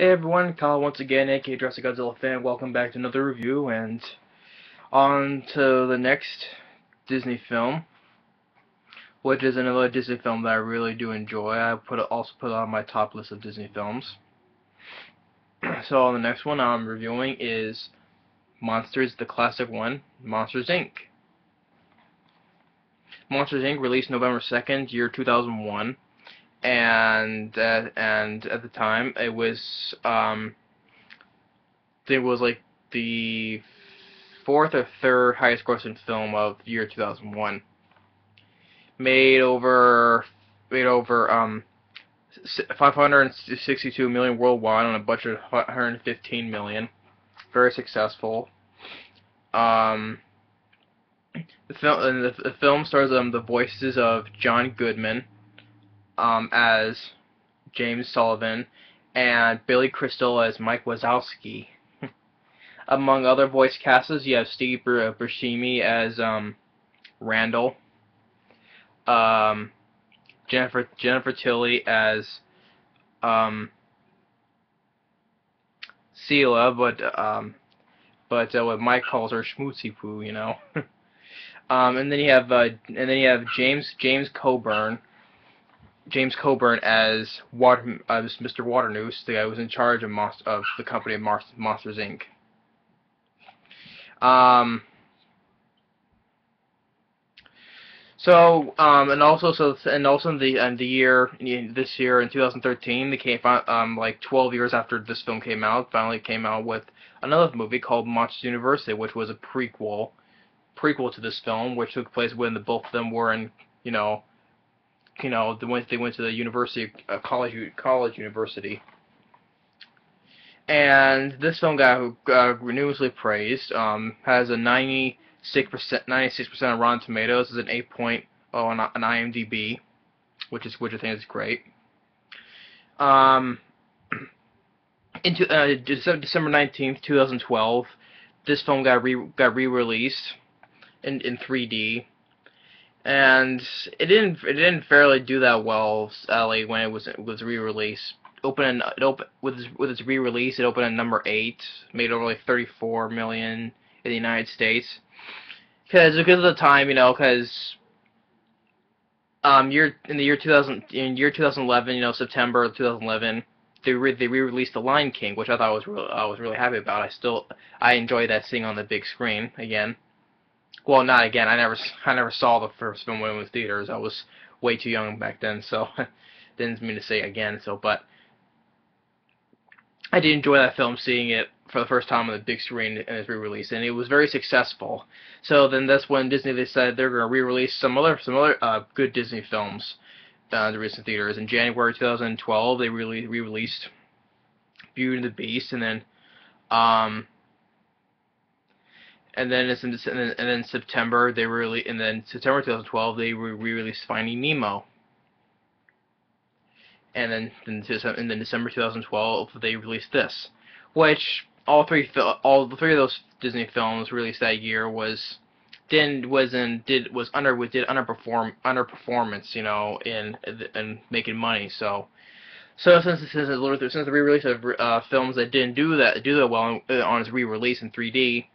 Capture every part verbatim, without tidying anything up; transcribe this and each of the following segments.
Hey everyone, Kyle once again, aka Jurassic Godzilla fan. Welcome back to another review, and on to the next Disney film, which is another Disney film that I really do enjoy. I put also put on my top list of Disney films. So the next one I'm reviewing is Monsters, the classic one, Monsters Incorporated. Monsters Incorporated released November second, year two thousand one. And uh, and at the time it was um it was like the fourth or third highest grossing film of year two thousand one. Made over made over um five hundred sixty-two million worldwide on a budget of one hundred fifteen million. Very successful. Um, the film and the, the film stars um the voices of John Goodman Um, as James Sullivan and Billy Crystal as Mike Wazowski. Among other voice casters, you have Steve Buscemi as um, Randall, um, Jennifer Jennifer Tilly as um, Sela, but um, but uh, what Mike calls her Schmootsy Poo, you know. um, and then you have uh, and then you have James James Coburn. James Coburn as Water, as Mister Waternoose, the guy who was in charge of Monst of the company of Mar Monsters Incorporated. Um, so um, and also so and also in the in the year this year in two thousand thirteen, they came um like twelve years after this film came out, finally came out with another movie called Monsters University, which was a prequel prequel to this film, which took place when the both of them were in you know. You know, they went. They went to the university, uh, college, college university, and this film got uh, enormously praised. Um, has a ninety-six percent, ninety-six percent on Rotten Tomatoes. Is an eight point oh on, on I M D B, which is which I think is great. Um, into uh, December nineteenth, two thousand twelve, this film got re got re-released in in three D. And it didn't it didn't fairly do that well, sadly, when it was it was re-released. Open it open with its, with its re-release, it opened at number eight, made over like thirty-four million in the United States. Because because of the time, you know, because um year in the year two thousand in year two thousand eleven, you know, September two thousand eleven, they re they re-released The Lion King, which I thought was real, I was really happy about. I still I enjoy that seeing on the big screen again. Well, not again. I never, I never saw the first film when it was theaters. I was way too young back then, so didn't mean to say again. So, but I did enjoy that film, seeing it for the first time on the big screen and its re-release, and it was very successful. So then that's when Disney decided they're going to re-release some other, some other uh, good Disney films uh, to recent theaters. In January two thousand twelve, they really re-released Beauty and the Beast, and then. Um, And then it's in and then September they really and then September twenty twelve they re-released Finding Nemo. And then and then December twenty twelve they released this, which all three all the three of those Disney films released that year was didn't wasn't did was under did underperform underperformance you know in in making money so. So since since since the re-release of uh, films that didn't do that do that well on its re-release in three D.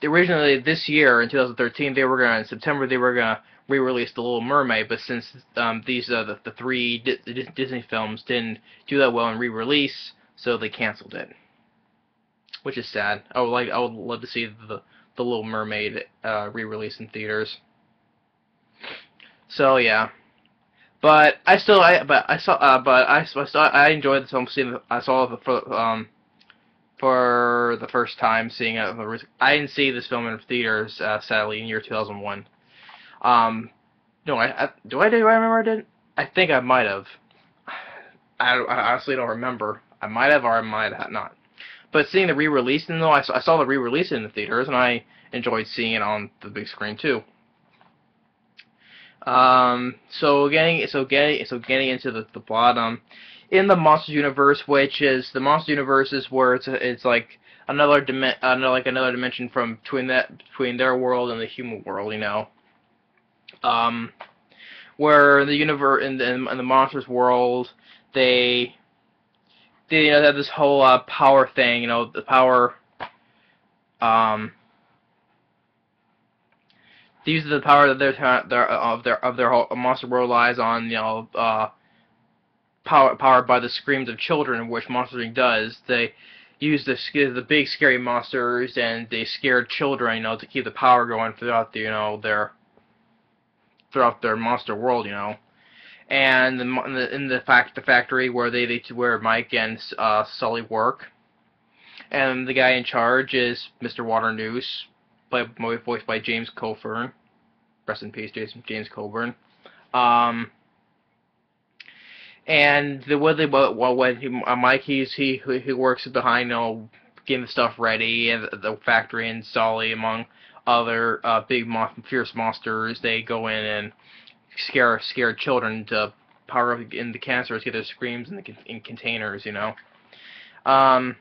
Originally, this year in two thousand thirteen, they were gonna in September they were gonna re-release The Little Mermaid, but since um, these uh, the the three di di Disney films didn't do that well in re-release, so they canceled it, which is sad. I would like I would love to see the the Little Mermaid uh, re-release in theaters. So yeah, but I still I but I saw uh, but I I saw I enjoyed the film. Seeing I saw the for, um. For the first time, seeing it, I didn't see this film in theaters, uh, sadly, in year two thousand one. Um, no, I, I do I do I remember I did? I think I might have. I, I honestly don't remember. I might have or I might have not. But seeing the re-release, though, I, I saw the re-release in the theaters, and I enjoyed seeing it on the big screen too. Um, so getting so getting so getting into the the plot, um. In the Monsters Universe, which is the Monsters Universe is where it's a, it's like another dimen another like another dimension from between that between their world and the human world, you know. Um, where the universe in the, in the monsters world, they they you know, have this whole uh, power thing, you know, the power, um, they use the power that their their of their of their whole monster world lies on, you know, uh, power powered by the screams of children, which Monsters Incorporated does. They use the the big scary monsters and they scare children, you know, to keep the power going throughout the, you know, their throughout their monster world, you know. And in the, in the fact the factory where they, they where Mike and uh, Sully work, and the guy in charge is Mister Waternoose, played voiced by James Coburn. Rest in peace, James James Coburn. Um, and the what they what when he, uh, Mike he's he who he works behind, you know, getting the stuff ready, and the, the factory and Sully among other uh, big mon fierce monsters, they go in and scare scare children to power up in the canisters, get their screams in the con in containers, you know. Um,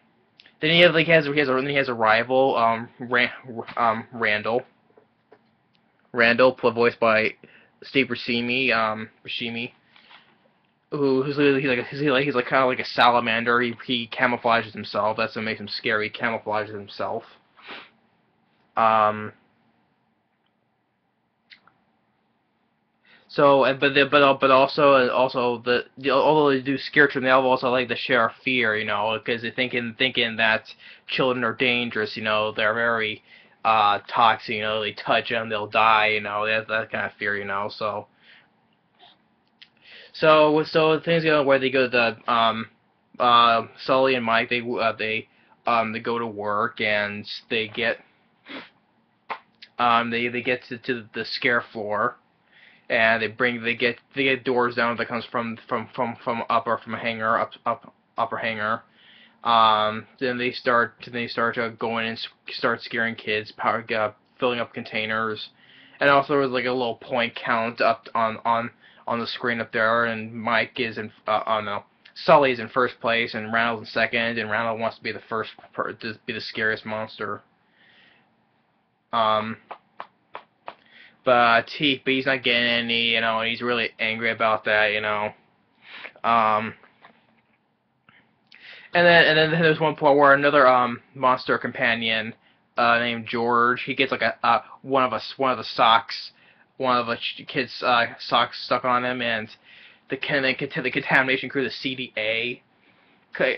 then he has like has he has a, then he has a rival, um, Ran um Randall. Randall, voiced by Steve Buscemi, um, Buscemi, who who's he's like he's like he's like kind of like a salamander. He he camouflages himself. That's what makes him scary. He camouflages himself. Um. So, but the, but but also also the, the although they do scare children, they also like to share fear, you know, because they're thinking thinking that children are dangerous, you know, they're very uh, toxic, you know, they touch them, they'll die, you know, that that kind of fear, you know. So, so so things go where they go to the, um uh Sully and Mike, they uh, they um they go to work and they get um they they get to, to the scare floor. And they bring they get they get doors down that comes from from from from upper from a hangar up up upper hangar. Um, then they start they start uh, going and start scaring kids, power uh, filling up containers, and also there's like a little point count up on on on the screen up there. And Mike is in uh, oh no Sully's in first place and Randall's in second, and Randall wants to be the first per to be the scariest monster. Um. But he, but he's not getting any, you know, and he's really angry about that, you know. Um, and then, and then there's one point where another um monster companion, uh, named George, he gets like a uh, one of us one of the socks, one of the kids' uh, socks stuck on him, and the the, the contamination crew, the C D A,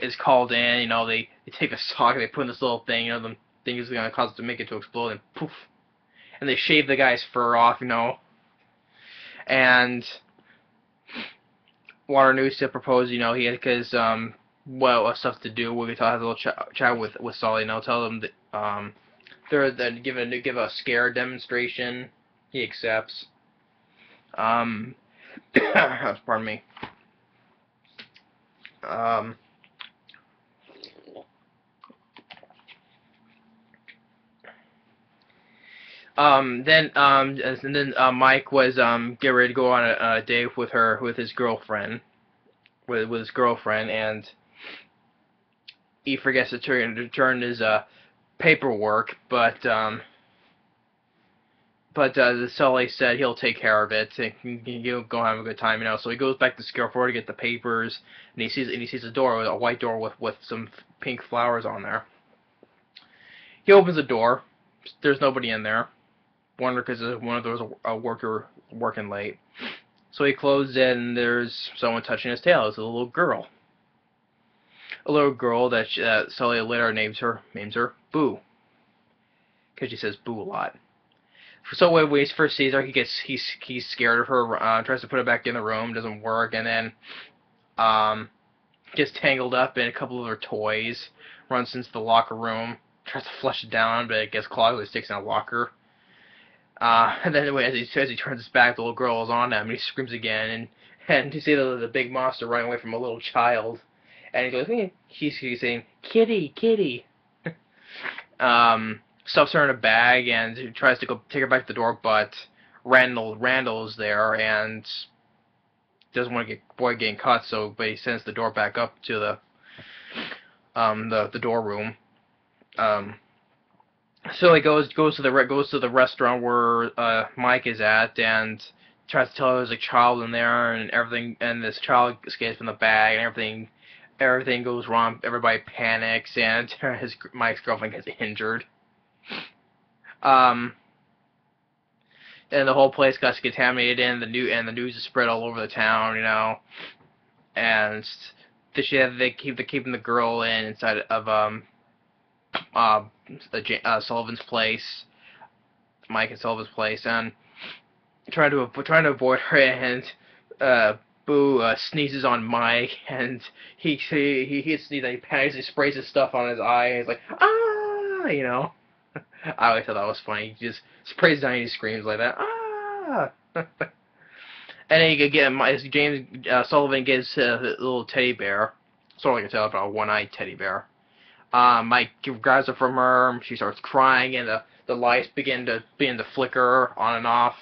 is called in. You know, they they take a sock and they put in this little thing, you know, the thing is gonna cause it to make it to explode, and poof. And they shave the guy's fur off, you know. And Waternoose proposed, you know, he had because um, well, stuff to do. We could have a little ch chat with with Sully, you know, tell them that um, they're then give a give a scare demonstration. He accepts. Um, pardon me. Um. Um, then, um, and then uh, Mike was um, getting ready to go on a, a date with her, with his girlfriend, with with his girlfriend, and he forgets to turn to turn his uh, paperwork. But um, but uh, the Sully said he'll take care of it. And he'll go have a good time, you know. So he goes back to scare floor to get the papers, and he sees and he sees a door, a white door with with some pink flowers on there. He opens the door. There's nobody in there. Wonder because one of those a worker working late, so he closed in. And there's someone touching his tail. It's a little girl, a little girl that she, uh, Sully later names her names her Boo, because she says Boo a lot. So when he first sees her, he gets he's he's scared of her. Uh, tries to put her back in the room, doesn't work, and then um gets tangled up in a couple of her toys. Runs into the locker room. Tries to flush it down, but it gets clogged. So he sticks in a locker. Uh, and then as he, as he turns his back, the little girl is on him, and he screams again. And and you see the the big monster running away from a little child, and he goes, hey, he's, he's saying, "Kitty, kitty." um, stuffs her in a bag and he tries to go take her back to the door, but Randall Randall's there and doesn't want to get boy getting caught. So, but he sends the door back up to the um the the door room. Um, so he goes goes to the re goes to the restaurant where uh, Mike is at and tries to tell her there's a child in there and everything, and this child escapes from the bag and everything everything goes wrong, everybody panics, and his my ex-girlfriend gets injured. Um, and the whole place gets contaminated, and the new and the news is spread all over the town, you know. And they they keep they keeping the girl in inside of um, uh, uh Sullivan's place, Mike and Sullivan's place, and trying to trying to avoid her, and uh. Boo uh, sneezes on Mike, and he he he hits he, he panics, he sprays his stuff on his eye, and he's like, ah, you know. I always thought that was funny. He just sprays down and he screams like that, ah. And then you get James uh, Sullivan gets a little teddy bear, sort of like a telephone, one-eyed teddy bear. Uh, Mike grabs it from her, she starts crying, and the the lights begin to begin to flicker on and off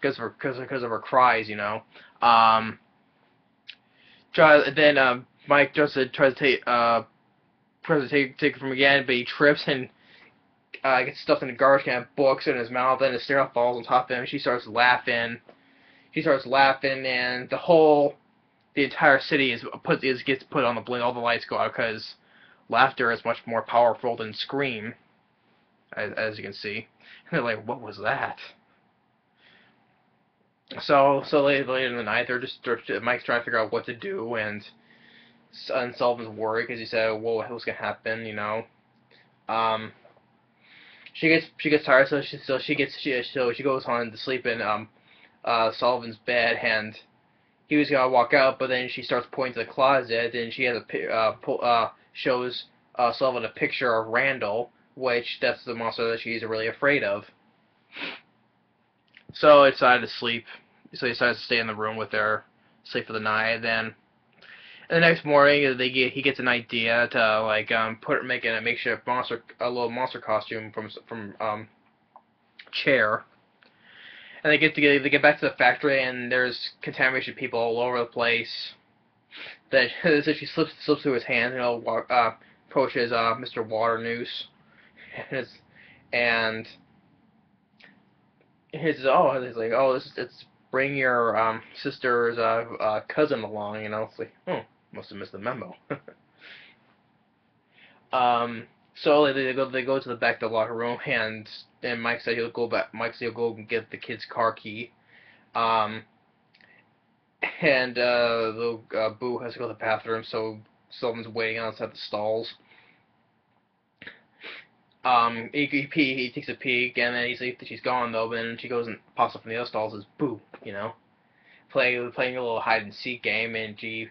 because of because because of her cries, you know. Um, try, then, uh, Mike just uh, tries to take, uh, tries to take, take it from again, but he trips and, uh, gets stuffed in a garbage can of books in his mouth, and his stairwell falls on top of him, and she starts laughing, she starts laughing, and the whole, the entire city is put, is, gets put on the blink, all the lights go out, because laughter is much more powerful than scream, as, as you can see, and they're like, what was that? So, so later, later in the night, they're just, they're, Mike's trying to figure out what to do, and, and Sullivan's worried, because he said, well, what's going to happen, you know, um, she gets, she gets tired, so she, so she gets, she, so she goes on to sleep in, um, uh, Sullivan's bed, and he was going to walk out, but then she starts pointing to the closet, and she has a, uh, po uh, shows, uh, Sullivan a picture of Randall, which, that's the monster that she's really afraid of. So he decided to sleep. So he decides to stay in the room with her, sleep for the night. Then, and the next morning, they get, he gets an idea to like um put make a makeshift monster, a little monster costume from from um Chair. And they get to get, they get back to the factory, and there's contamination people all over the place. That so she slips slips through his hands, and he'll walk, uh, approaches uh Mister Waternoose, and it's, and. His oh, he's like, oh, it's, it's bring your um sister's uh, uh cousin along, you know. It's like, oh, must have missed the memo. um, so they, they go they go to the back of the locker room, and then Mike said he'll go back. Mike said he'll go and get the kid's car key. Um, and uh, the uh, Boo has to go to the bathroom, so Sullivan's waiting outside the stalls. Um, he, he, he takes a peek, and then he's like, she's gone though, but then she goes and pops up from the other stalls, and says, boo, you know, playing, playing a little hide-and-seek game, and she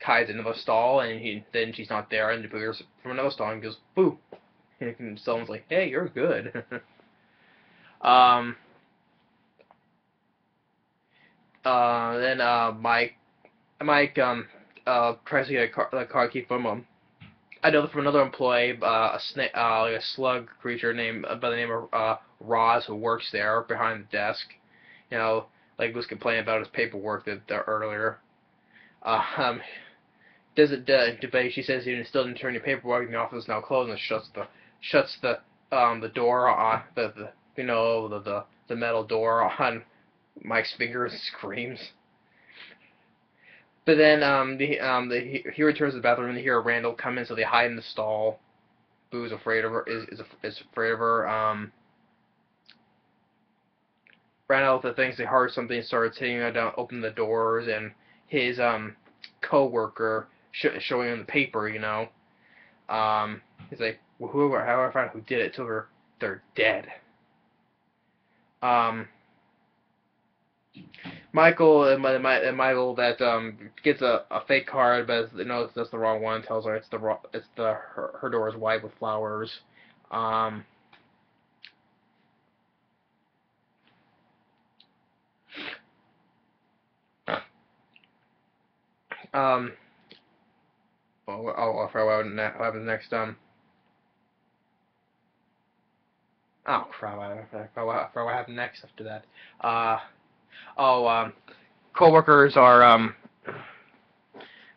hides in another stall, and he, then she's not there, and he appears from another stall, and goes, boo, and someone's like, hey, you're good. um, uh, then, uh, Mike, Mike, um, uh, tries to get a car, a car key from him. I know from another employee, uh, a snake, uh, like a slug creature named uh, by the name of uh, Roz, who works there behind the desk. You know, like was complaining about his paperwork that, that earlier. Uh, um, does it? Uh, debate. She says he still didn't turn your paperwork, and the office is now closed, and shuts the shuts the um the door on the, the you know the, the the metal door on Mike's fingers and screams. But then um, the, um, the, he, he returns to the bathroom, and they hear Randall come in, so they hide in the stall. Boo's afraid of her, is, is, is afraid of her. Um, Randall thinks they heard something and starts hitting her down, open the doors, and his um, co-worker sh showing him the paper, you know. Um, he's like, well, whoever, how do I find out who did it? Till they're, they're dead. Um... Michael and, my, and Michael that um gets a, a fake card, but no, it's, that's the wrong one. Tells her it's the wrong, it's the her, her door is wide with flowers. Um, um, I'll I'll figure out what happens next. Um, oh crap! I forgot what, what happened next after that. Uh. Oh, um, co-workers are, um,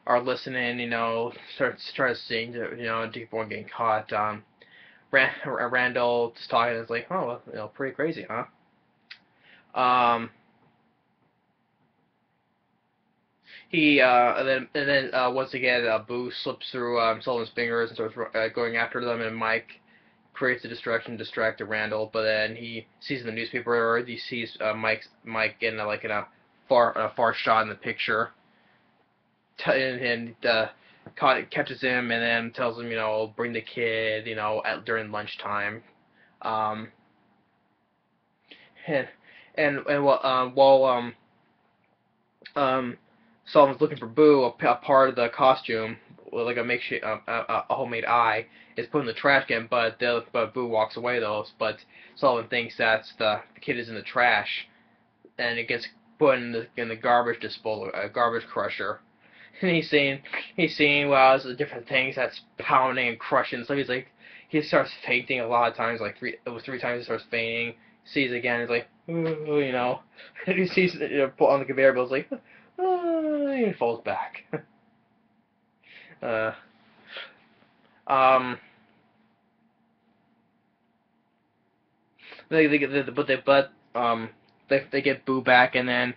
are listening, you know, starts trying to sing, you know, deep one getting caught, um, Rand Randall is talking, it's like, oh, you know, pretty crazy, huh? Um, He uh, and then and then uh, once again, uh, Boo slips through um, Sullivan's fingers and starts uh, going after them. And Mike creates a distraction to distract Randall, but then he sees in the newspaper, or he sees uh, Mike's Mike in uh, like in a far a far shot in the picture, t and, and uh, caught, catches him and then tells him, you know, bring the kid, you know, at, during lunchtime. Um, and and and well, um, while um um. Sullivan's looking for Boo, a, a part of the costume, like a makeshift, uh, a, a homemade eye, is put in the trash can. But the, but Boo walks away though. But Sullivan thinks that the, the kid is in the trash, and it gets put in the in the garbage disposal, uh, garbage crusher. And he's seeing he's seeing well, the different things that's pounding and crushing. So he's like, he starts fainting a lot of times. Like three it was three times he starts fainting. Sees it again. He's like, ooh, you know, and he sees it, you know, put on the conveyor belt. He's like. Uh, he falls back. uh, um, they, they, they, but they, but um, they, they get Boo back, and then,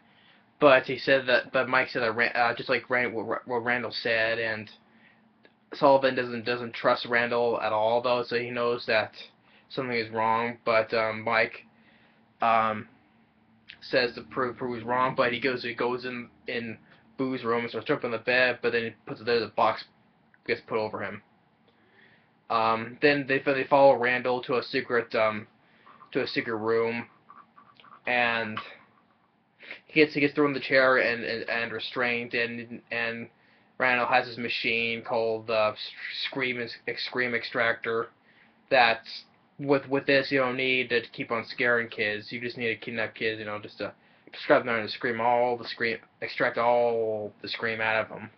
but he said that, but Mike said that, uh, just like Rand, what, what Randall said, and Sullivan doesn't doesn't trust Randall at all though, so he knows that something is wrong, but um, Mike, um. says to prove Boo's wrong, but he goes he goes in in Boo's room and starts jumping on the bed, but then he puts it there, the box gets put over him. Um, then they they follow Randall to a secret um to a secret room, and he gets he gets thrown in the chair and and, and restrained, and and Randall has his machine called the uh, Scream Scream Extractor. That's With with this, you don't need to keep on scaring kids. You just need to kidnap kids, you know, just to strap them down and scream all the scream, extract all the scream out of them.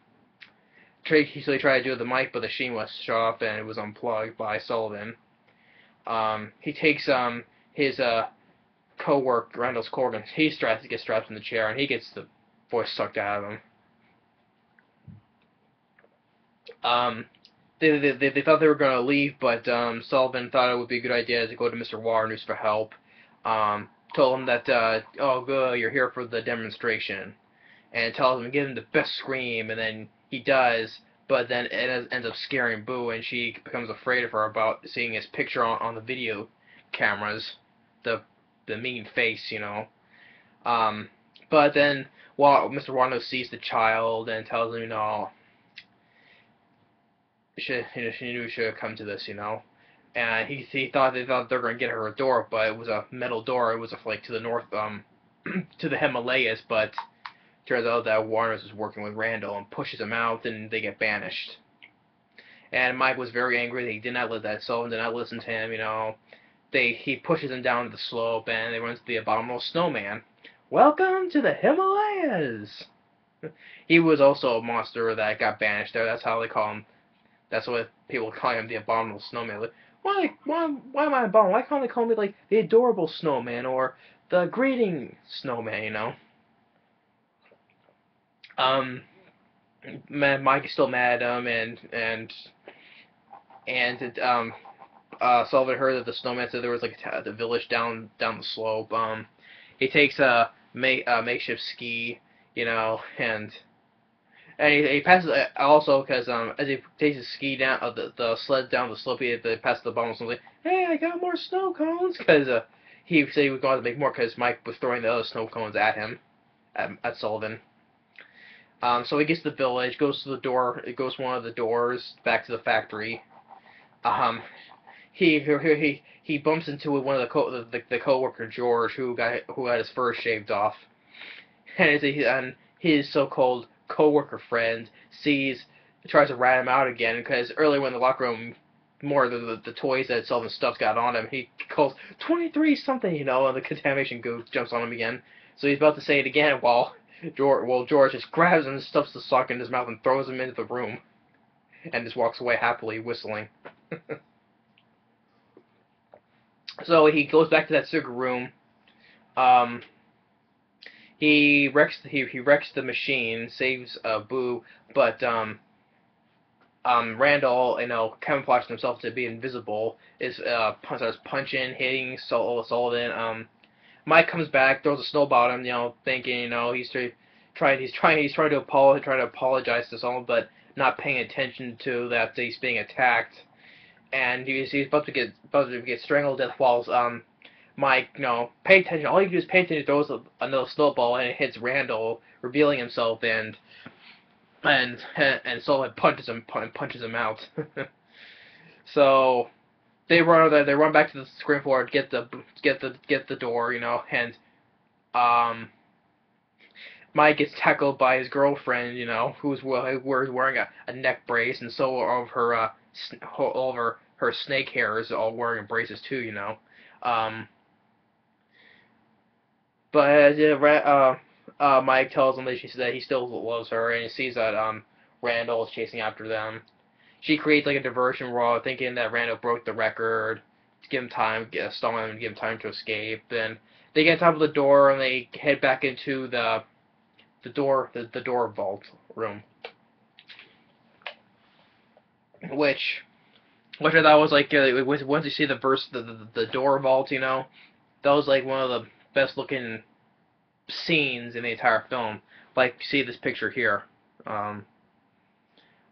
He so he tried to do it with the mic, but the machine was shut off and it was unplugged by Sullivan. Um, he takes um his uh co-worker, Randall's Corgan. He straps gets strapped in the chair and he gets the voice sucked out of him. Um. They, they, they, they thought they were going to leave, but um, Sullivan thought it would be a good idea to go to Mister Warner's for help. Um, told him that, uh, oh, good, you're here for the demonstration. And tells him to give him the best scream, and then he does, but then it ends up scaring Boo, and she becomes afraid of her about seeing his picture on, on the video cameras. The, the mean face, you know. Um, but then while Mister Warner sees the child and tells him, you know, She, you know, she knew she would come to this, you know, and he he thought they thought they were gonna get her a door, but it was a metal door. It was a, like to the north, um, to the Himalayas. But turns out that Warner's was working with Randall and pushes him out, and they get banished. And Mike was very angry that he did not let that Sullivan did not listen to him, you know. They he pushes him down to the slope, and they run to the abominable snowman. Welcome to the Himalayas. He was also a monster that got banished there. That's how they call him. That's what people call him, the abominable snowman. Like, why, why, why am I abominable? Why can't they call me like the adorable snowman or the greeting snowman? You know. Um, man, Mike is still mad at him, and and and it, um, uh, Sullivan heard that the snowman said there was like a the village down down the slope. Um, he takes a, ma a makeshift ski, you know, and. And he, he passes also because um as he takes his ski down uh, the the sled down the slope, he they pass the bombs and like, hey, I got more snow cones because uh, he said he was going to make more because Mike was throwing the other snow cones at him, at, at Sullivan. Um, so he gets to the village, goes to the door, it goes to one of the doors back to the factory. Um, he he he bumps into one of the co the, the, the coworker George who got who had his fur shaved off, and he and his so-called co-worker friend sees, tries to rat him out again because earlier in the locker room, more of the, the, the toys that Sullivan stuff got on him. He calls twenty-three something, you know, and the contamination goof jumps on him again. So he's about to say it again while George, while George just grabs him and stuffs the sock in his mouth and throws him into the room, and just walks away happily whistling. So he goes back to that secret room. Um. He wrecks he he wrecks the machine, saves uh, Boo, but um um Randall, you know, camouflaging himself to be invisible, is uh starts punching, hitting Sullivan. Um, Mike comes back, throws a snowball at him, you know, thinking you know he's trying he's trying he's trying to apologize trying to apologize to someone, but not paying attention to that he's being attacked, and he's he's about to get about to get strangled to death while um Mike, you know, pay attention. All you do is pay attention. Throws a, another snowball and it hits Randall, revealing himself, and and and Sullivan punches him and punches him out. So they run over there, they run back to the screen floor to get the get the get the door, you know, and um Mike gets tackled by his girlfriend, you know, who's wearing a, a neck brace, and so all of her uh all of her, her snake hair is all wearing braces too, you know. Um But uh, uh Mike tells him that she that he still loves her, and he sees that um Randall is chasing after them. She creates like a diversion while thinking that Randall broke the record to give him time, get, stall him, and give him time to escape. Then they get on top of the door and they head back into the the door the, the door vault room, which which I thought was like uh, once you see the verse the, the the door vault, you know, that was like one of the best looking scenes in the entire film. Like you see this picture here. Um,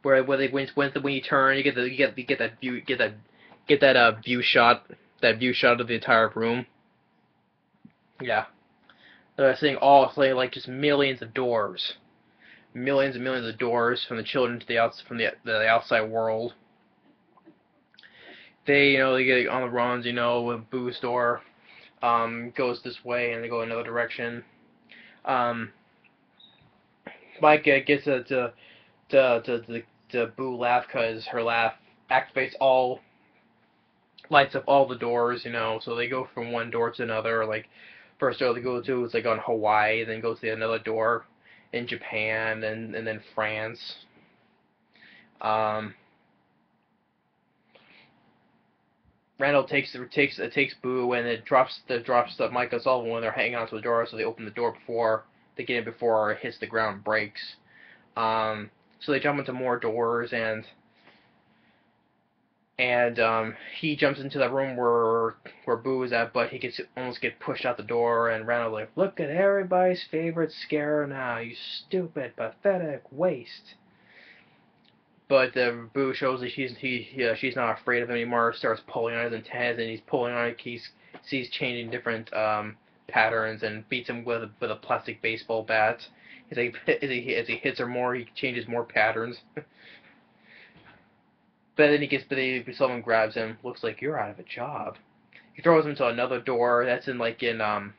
Where when they when when you turn, you get the you get you get that view get that get that uh view shot that view shot of the entire room. Yeah, they're seeing all saying like just millions of doors, millions and millions of doors from the children to the outs from the the outside world. They you know they get on the runs, you know, with Boo's door, um goes this way and they go another direction. Um, Mike uh, gets uh, to to to the The Boo laugh, cause her laugh activates all, lights up all the doors, you know. So they go from one door to another. Like first door they go to is like on Hawaii, then goes to another door in Japan, and and then France. Um. Randall takes takes it takes Boo and it drops the drops the Mike and Sullivan when they're hanging onto the door, so they open the door before they get in before it hits the ground breaks. Um. So they jump into more doors, and and um, he jumps into that room where where Boo is at, but he gets almost get pushed out the door. And Randall's like, "Look at everybody's favorite scare now, you stupid, pathetic waste." But uh, Boo shows that she's he uh, she's not afraid of him anymore. Starts pulling on his antennas, and he's pulling on it. He's he's changing different um, patterns, and beats him with with a plastic baseball bat. As he, as, he, as he hits her more, he changes more patterns. But then he gets, but then someone grabs him. Looks like you're out of a job. He throws him to another door. That's in like in um,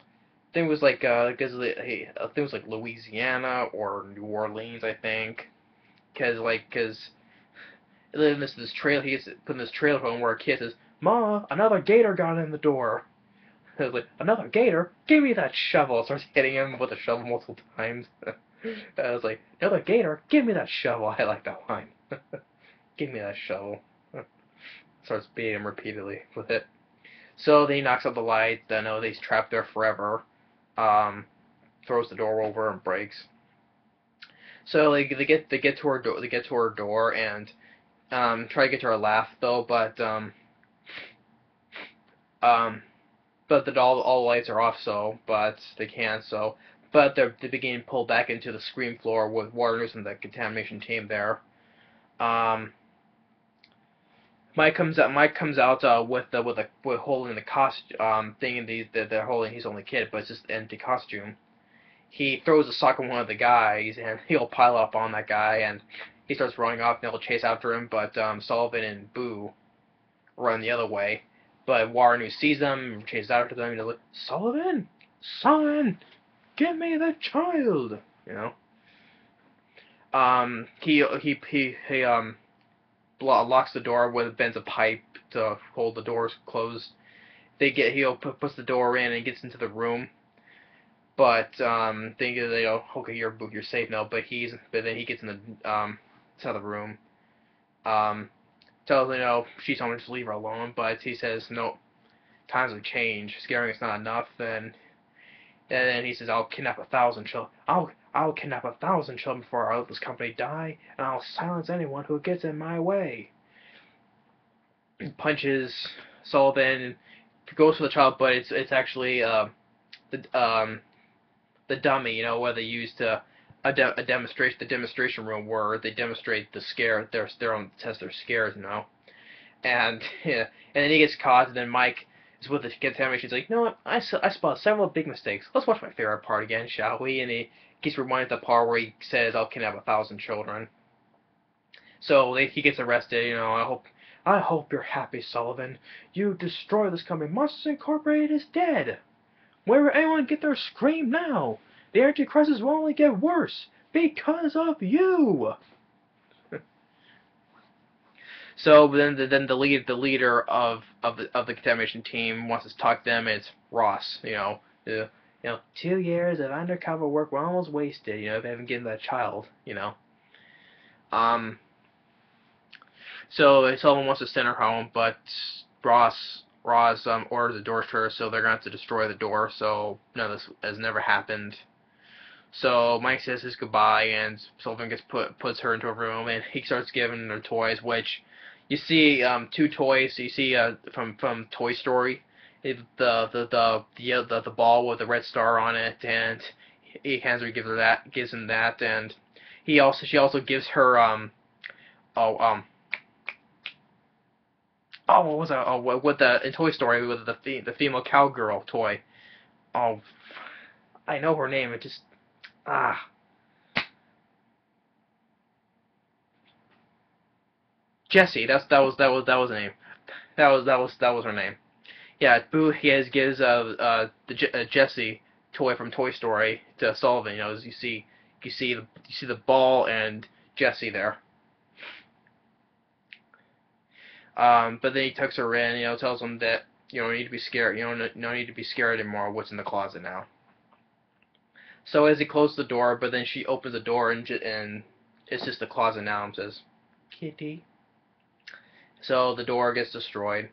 I think it was like uh, because hey, I think it was like Louisiana or New Orleans, I think. Cause like cause, in this this trailer, he gets put in this trailer home where a kid says, "Ma, another gator got in the door." I was like, another gator? Give me that shovel! Starts hitting him with a shovel multiple times. I was like, another gator? Give me that shovel! I like that line. Give me that shovel. Starts beating him repeatedly with it. So then he knocks out the light. I know that he's trapped there forever. Um, throws the door over and breaks. So like they get they get to her door they get to her door and um try to get to her laugh though, but um um. But the all all the lights are off, so but they can't. So, but they're they begin to pull back into the screen floor with Waters and the contamination team there. Um, Mike comes out. Mike comes out uh, with the with a with holding the costume um, thing in the that they're holding. He's only kid, but it's just an empty costume. He throws a sock on one of the guys, and he'll pile up on that guy, and he starts running off. And they'll chase after him, but um, Sullivan and Boo run the other way. But Warren sees them, chases after them, and they're like, Sullivan, son, give me the child, you know. Um, he he he he um, locks the door with bends a pipe to hold the doors closed. They get he puts the door in and gets into the room. But um, they they go, okay, you're you're safe now. But he's but then he gets in the um to the room. Um. Tells her, you know, she's told me to leave her alone, but he says, no, times have changed. Scaring is not enough. And, and then he says, I'll kidnap a thousand children. I'll, I'll kidnap a thousand children before I let this company die, and I'll silence anyone who gets in my way. He punches Sullivan, goes for the child, but it's it's actually uh, the um, the dummy, you know, where they used to a, de a demonstration, the demonstration room where they demonstrate the scare, their their own test their scares, you know. And yeah, and then he gets caught, and then Mike is with the kids' family. She's like, you know what? I I spotted several big mistakes. Let's watch my favorite part again, shall we? And he gets reminded of the part where he says, "I'll kidnap a thousand children." So they, he gets arrested. You know, I hope. I hope you're happy, Sullivan. You destroy this company. Monsters Incorporated is dead. Where will anyone get their scream now? The energy crisis will only get worse because of you. So then, the, then the lead, the leader of of the, of the contamination team wants to talk to them. And it's Ross. You know, the, you know, two years of undercover work were almost wasted. You know, if they haven't given that child. You know, um. So Sullivan wants to send her home, but Ross Ross um, orders the door to her, so they're going to have to destroy the door. So no, this has never happened. So Mike says his goodbye, and Sullivan gets put puts her into a room, and he starts giving her toys, which you see um, two toys. So you see uh, from from Toy Story, the the the the the, the ball with the red star on it, and he hands her, gives her that, gives him that, and he also she also gives her um oh um. Oh, what was that? Oh, with the in Toy Story with the the female cowgirl toy. Oh, I know her name. It just ah. Jessie. That's that was that was that was the name. That was that was that was her name. Yeah, Boo. He has, gives uh uh the uh, Jessie toy from Toy Story to Sullivan. You know, as you see you see the you see the ball and Jessie there. Um, but then he tucks her in, you know, tells him that you don't need to be scared, you don't, no need to be scared anymore. What's in the closet now? So as he closes the door, but then she opens the door and and it's just the closet now, and says, "Kitty." So the door gets destroyed.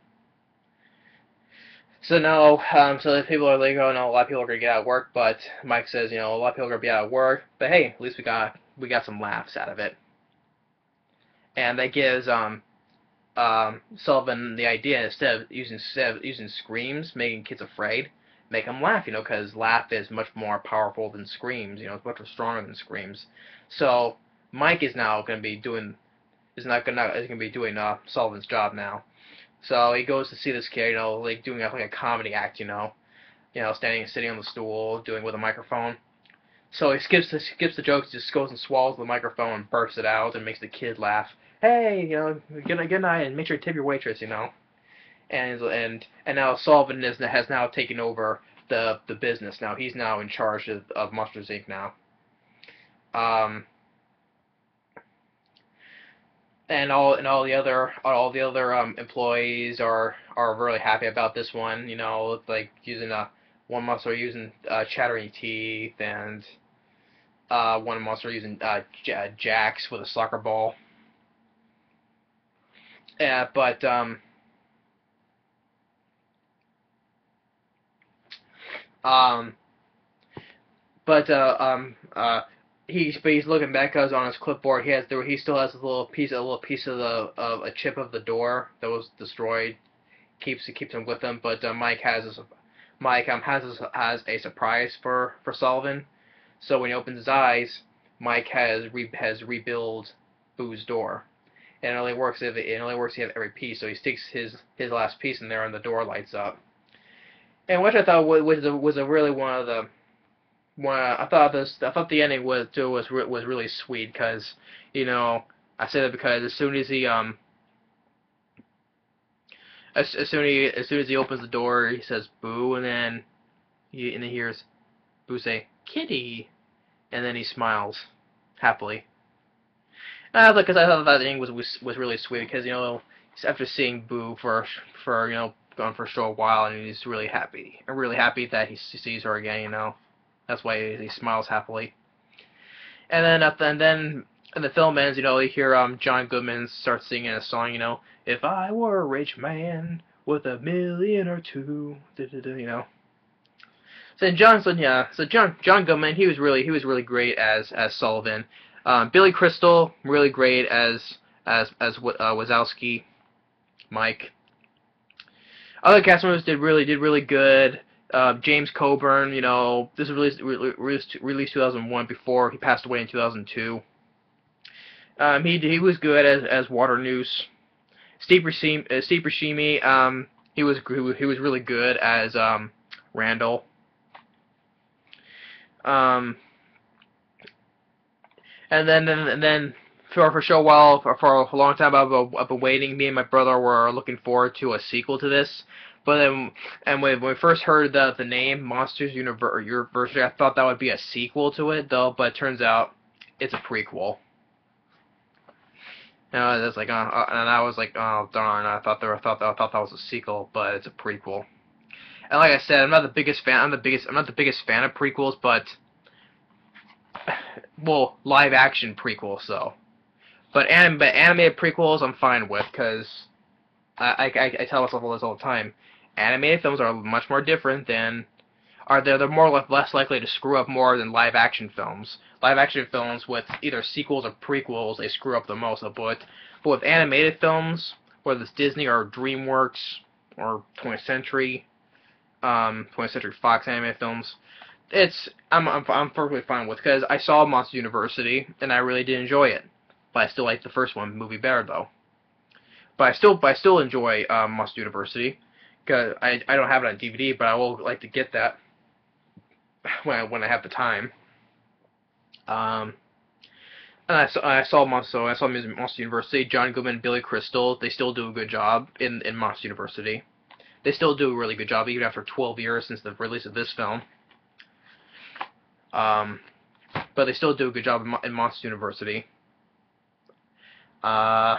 So now, um, so the people are like, "Oh no, a lot of people are gonna get out of work." But Mike says, you know, a lot of people are gonna be out of work, but hey, at least we got we got some laughs out of it, and that gives um. Um, Sullivan the idea instead of using instead of using screams, making kids afraid, make them laugh, you know, because laugh is much more powerful than screams, you know, it's much stronger than screams. So Mike is now going to be doing is not going to is going to be doing uh, Sullivan's job now. So he goes to see this kid, you know, like doing like a comedy act, you know, you know, standing sitting on the stool, doing with a microphone. So he skips the, skips the jokes, just goes and swallows the microphone and bursts it out and makes the kid laugh. Hey, you know, good night, good night, and make sure you tip your waitress, you know. And and and now Sullivan is, has now taken over the the business. Now he's now in charge of, of Monsters Incorporated. Now, um, and all and all the other all the other um employees are are really happy about this one. You know, like using a one monster using uh, chattering teeth, and uh, one monster using uh, j jacks with a soccer ball. Yeah, but um, um, but uh, um, uh, he's but he's looking back because on his clipboard he has there he still has a little piece a little piece of the of a chip of the door that was destroyed, keeps it keeps him with him. But uh, Mike has a, Mike um has a, has a surprise for for Sullivan. So when he opens his eyes, Mike has re has rebuilt Boo's door. And it only works if it only works if you have every piece. So he sticks his his last piece in there, and the door lights up. And which I thought was was a, was a really one of the one of, I thought this I thought the ending was too, was was really sweet, because you know I say that because as soon as he um as, as soon as he, as soon as he opens the door, he says Boo, and then he and he hears Boo say Kitty, and then he smiles happily. Uh, because I thought that ending was, was was really sweet, because you know after seeing Boo for for you know gone for a short while, and he's really happy and really happy that he sees her again, you know, that's why he, he smiles happily. And then at the, and then and the film ends, you know, you hear um John Goodman starts singing a song, you know, if I were a rich man with a million or two, da, da, da, you know. So Johnson, yeah, so John John Goodman, he was really he was really great as as Sullivan. Um, Billy Crystal, really great as as as uh, Wazowski, Mike. Other cast members did really did really good. Uh, James Coburn, you know, this was released re- released released two thousand one, before he passed away in two thousand two. Um, he he was good as as Water Noose. Steve Buscemi, uh, Steve Buscemi, um, he was he was really good as um, Randall. Um, and then and then for for a while for, for a long time I've been, I've been waiting. Me and my brother were looking forward to a sequel to this. But then, and when we first heard the the name Monsters University, I thought that would be a sequel to it, though. But it turns out it's a prequel. And I was like, uh, uh, and I was like, oh darn! I thought there, I thought that, I thought that was a sequel, but it's a prequel. And like I said, I'm not the biggest fan. I'm the biggest. I'm not the biggest fan of prequels, but well, live action prequels, so. But anim, but animated prequels, I'm fine with, because I, I I tell myself all this all the time. Animated films are much more different than, are they're, they're more or less likely to screw up more than live action films. Live action films with either sequels or prequels, they screw up the most. But but with animated films, whether it's Disney or DreamWorks or twentieth century, um, twentieth century Fox animated films, it's I'm I'm, I'm perfectly fine with, because I saw Monsters University and I really did enjoy it. But I still like the first one movie better though. But I still but I still enjoy um, Monsters University. Cause I I don't have it on D V D, but I will like to get that when I when I have the time. Um, and I saw I saw Monster I saw Monsters University. John Goodman, Billy Crystal, they still do a good job in in Monsters University. They still do a really good job even after twelve years since the release of this film. Um, but they still do a good job in, in Monsters University. Uh.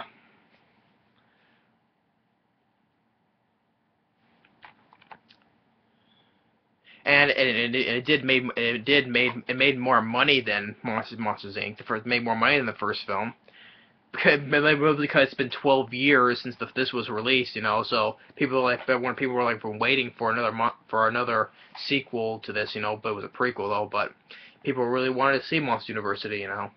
And and it, it did made it did made it made more money than Monsters Monsters Incorporated. The first made more money than the first film, because because it's been twelve years since the, this was released, you know. So people were like when people were like been waiting for another month for another sequel to this, you know. But it was a prequel though. But people really wanted to see Monsters University, you know.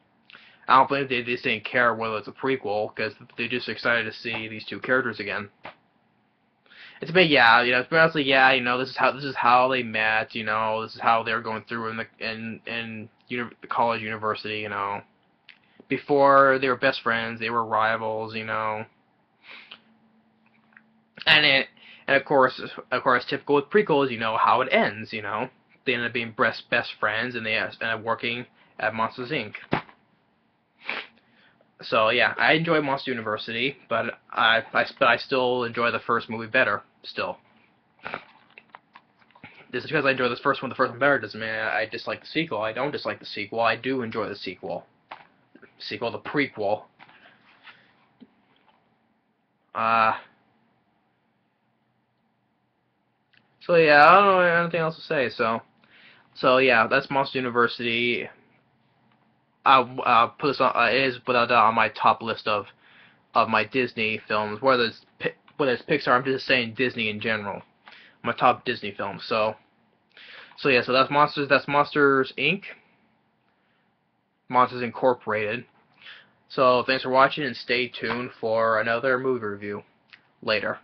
I don't think they, they just didn't care whether it's a prequel, because they're just excited to see these two characters again. It's been yeah, you know. It's been honestly yeah, you know. This is how this is how they met, you know. This is how they were going through in the in in uni college university, you know. Before they were best friends, they were rivals, you know. And it and of course of course typical with prequels, you know how it ends, you know. They ended up being best best friends, and they ended up working at Monsters Incorporated. So yeah, I enjoy Monsters University, but I, I but I still enjoy the first movie better. Still, this is because I enjoy this first one. The first one better doesn't mean I dislike the sequel. I don't dislike the sequel. I do enjoy the sequel. Sequel, the prequel. Uh. So yeah, I don't know anything else to say. So, so yeah, that's Monsters University. I'll uh, put this on. Uh, it is without doubt on my top list of, of my Disney films. Whether it's Pi whether it's Pixar, I'm just saying Disney in general. My top Disney films. So, so yeah. So that's Monsters. That's Monsters Incorporated. Monsters Incorporated. So thanks for watching, and stay tuned for another movie review later.